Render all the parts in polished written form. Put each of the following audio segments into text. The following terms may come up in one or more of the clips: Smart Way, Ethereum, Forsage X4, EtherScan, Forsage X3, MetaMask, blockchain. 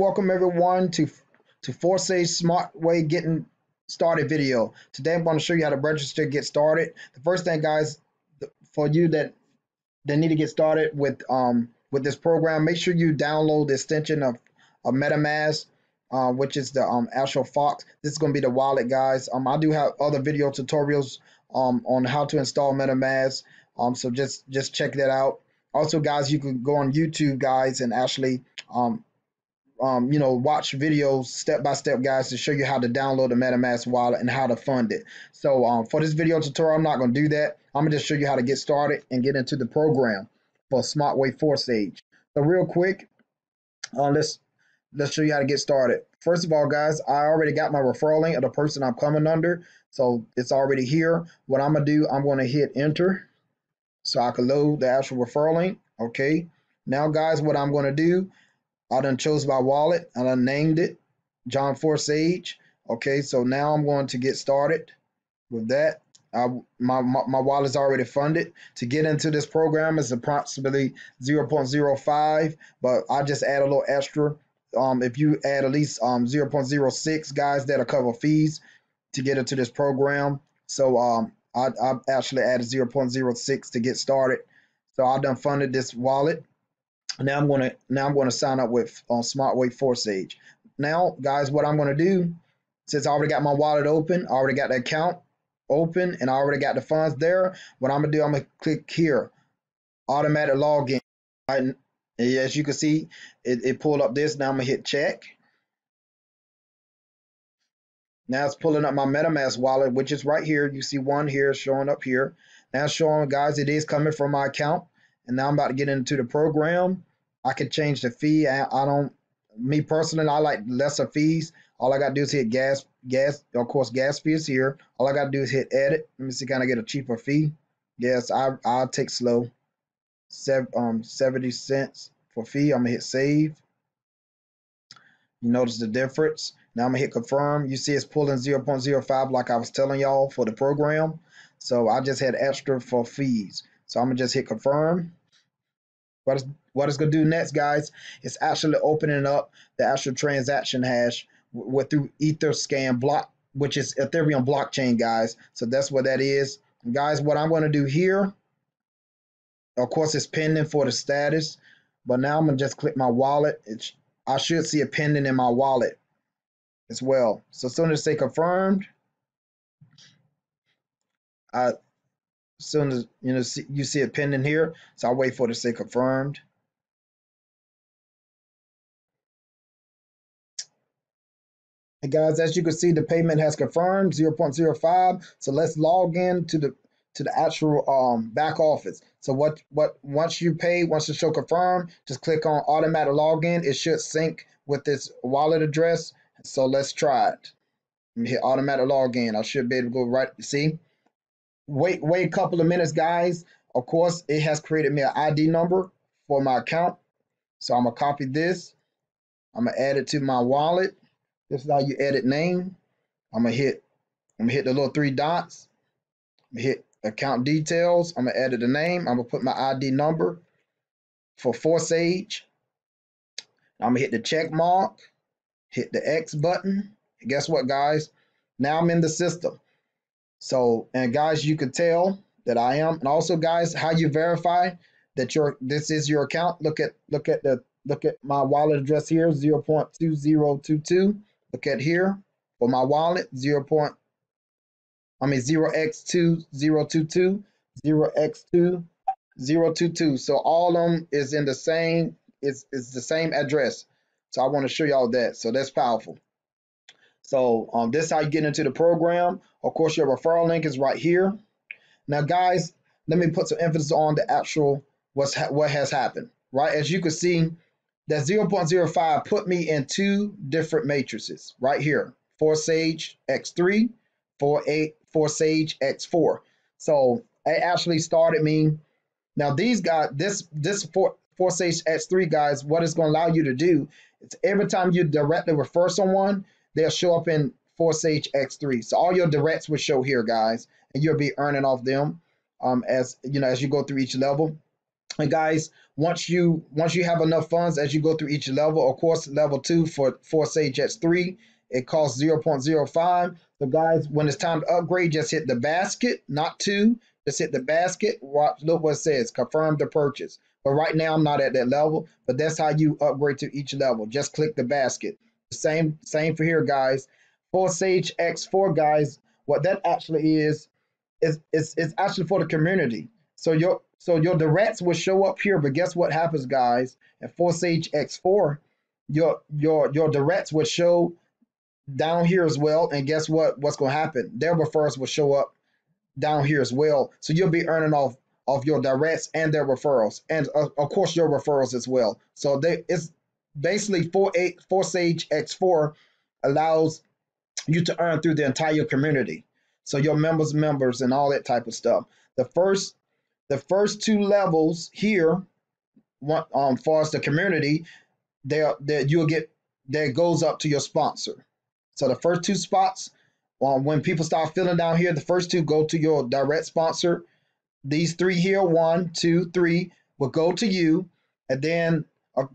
Welcome everyone to Forsage Smart Way Getting Started video. Today I'm going to show you how to register, get started. The first thing, guys, for you that need to get started with this program, make sure you download the extension of MetaMask, which is the actual Fox. This is going to be the wallet, guys. I do have other video tutorials on how to install MetaMask. So just check that out. Also, guys, you can go on YouTube, guys, and actually you know, watch videos step-by-step, guys, to show you how to download the MetaMask wallet and how to fund it. So for this video tutorial, I'm not going to do that. I'm going to just show you how to get started and get into the program for Smart Way Forsage. So real quick, let's show you how to get started. First of all, guys, I already got my referral link of the person I'm coming under. So it's already here. What I'm going to do, I'm going to hit enter so I can load the actual referral link. Okay. Now, guys, what I'm going to do, I done chose my wallet. I done named it John Forsage. Okay, so now I'm going to get started with that. My wallet is already funded. To get into this program is approximately 0.05, but I just add a little extra. If you add at least 0.06, guys, that'll cover fees to get into this program. So I actually added 0.06 to get started. So I done funded this wallet. Now I'm gonna sign up with Smart Way Forsage. Now, guys, what I'm gonna do, since I already got my wallet open, I already got the account open, and I already got the funds there. What I'm gonna do, I'm gonna click here, automatic login. And as you can see, it pulled up this. Now I'm gonna hit check. Now it's pulling up my MetaMask wallet, which is right here. You see one here showing up here. Now it's showing, guys, it is coming from my account. And now I'm about to get into the program. I can change the fee. I don't, me personally, I like lesser fees. All I got to do is hit gas. Of course, gas fee is here. All I got to do is hit edit. Let me see, can I get a cheaper fee? Yes, I'll take slow. 70 cents for fee. I'm going to hit save. You notice the difference. Now I'm going to hit confirm. You see it's pulling 0.05 like I was telling y'all for the program. So I just had extra for fees. So I'm gonna just hit confirm. What it's gonna do next, guys, is actually opening up the actual transaction hash through EtherScan block, which is Ethereum blockchain, guys. So that's what that is. And guys, what I'm gonna do here, of course, it's pending for the status, but now I'm gonna just click my wallet. I should see it pending in my wallet as well. So as soon as they confirmed, soon as you see it pending here, so I'll wait for it to say confirmed. And guys, as you can see, the payment has confirmed 0.05. So let's log in to the actual back office. So once you pay, once the show confirmed, just click on automatic login. It should sync with this wallet address. So let's try it. Let me hit automatic login. I should be able to go right. See. Wait a couple of minutes, guys. Of course, it has created me an ID number for my account. So I'm gonna copy this. I'm gonna add it to my wallet. This is how you edit name. I'm gonna hit the little three dots. I'm gonna hit account details. I'm gonna edit the name. I'm gonna put my ID number for Forsage. I'm gonna hit the check mark. Hit the X button. And guess what, guys? Now I'm in the system. So, and guys, you could tell that I am. And also, guys, how you verify that this is your account? Look at my wallet address here, 0.2022. Look at here for my wallet, 0x2022, 0x2022. So all of them is in the same. It's the same address. So I want to show y'all that. So that's powerful. So this is how you get into the program. Of course, your referral link is right here. Now, guys, let me put some emphasis on the actual what has happened, right? As you can see, that 0.05 put me in two different matrices right here, Forsage X3, Forsage X4. So it actually started me. Now, these guys, this Forsage X3, guys, what it's going to allow you to do is every time you directly refer someone, they'll show up in Forsage X3. So all your directs will show here, guys, and you'll be earning off them as you go through each level. And guys, once you have enough funds as you go through each level, of course, level 2 for Forsage X3, it costs 0.05. So guys, when it's time to upgrade, just hit the basket, not 2. Just hit the basket. Watch, look what it says, confirm the purchase. But right now, I'm not at that level, but that's how you upgrade to each level. Just click the basket. Same for here, guys. Forsage X4, guys, what that actually is actually for the community. So your directs will show up here, but guess what happens, guys? At Forsage X4, your directs will show down here as well, and guess what? What's gonna happen? Their referrals will show up down here as well. So you'll be earning off of your directs and their referrals, and of course your referrals as well. So it's basically Forsage X4 allows you to earn through the entire community. So your members and all that type of stuff. The first two levels here, one far as the community, that goes up to your sponsor. So the first two spots, when people start filling down here, the first two go to your direct sponsor. These three here, 1, 2, 3, will go to you. And then,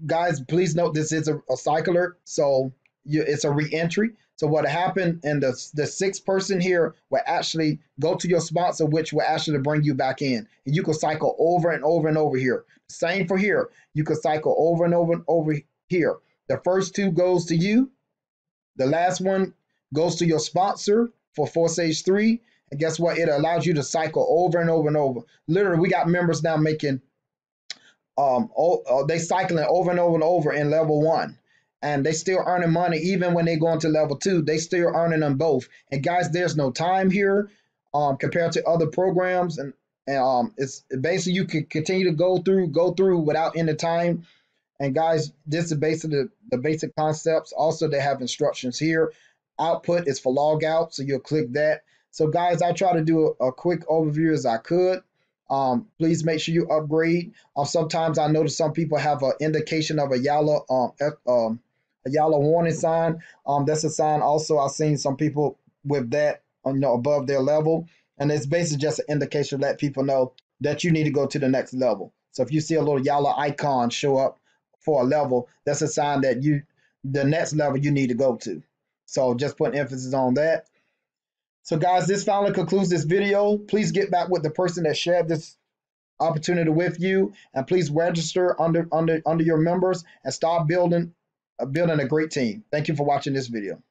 guys, please note this is a cycler, so it's a re-entry. So what happened, and the sixth person here will actually go to your sponsor, which will actually bring you back in. And you can cycle over and over and over here. Same for here. You can cycle over and over and over here. The first two goes to you. The last one goes to your sponsor for Forsage 3. And guess what? It allows you to cycle over and over and over. Literally, we got members now making, they cycling over and over and over in level 1. And they still earning money even when they go into level 2. They still earning them both. And guys, there's no time here compared to other programs. And it's basically you can continue to go through without any time. And guys, this is basically the basic concepts. Also, they have instructions here. Output is for logout, so you'll click that. So guys, I try to do a quick overview as I could. Please make sure you upgrade. Sometimes I notice some people have an indication of a yellow warning sign. That's a sign. Also, I've seen some people with that, above their level, and it's basically just an indication to let people know that you need to go to the next level. So if you see a little yellow icon show up for a level, that's a sign that the next level you need to go to. So just put emphasis on that. So guys, this finally concludes this video. Please get back with the person that shared this opportunity with you, and please register under your members and start building a great team. Thank you for watching this video.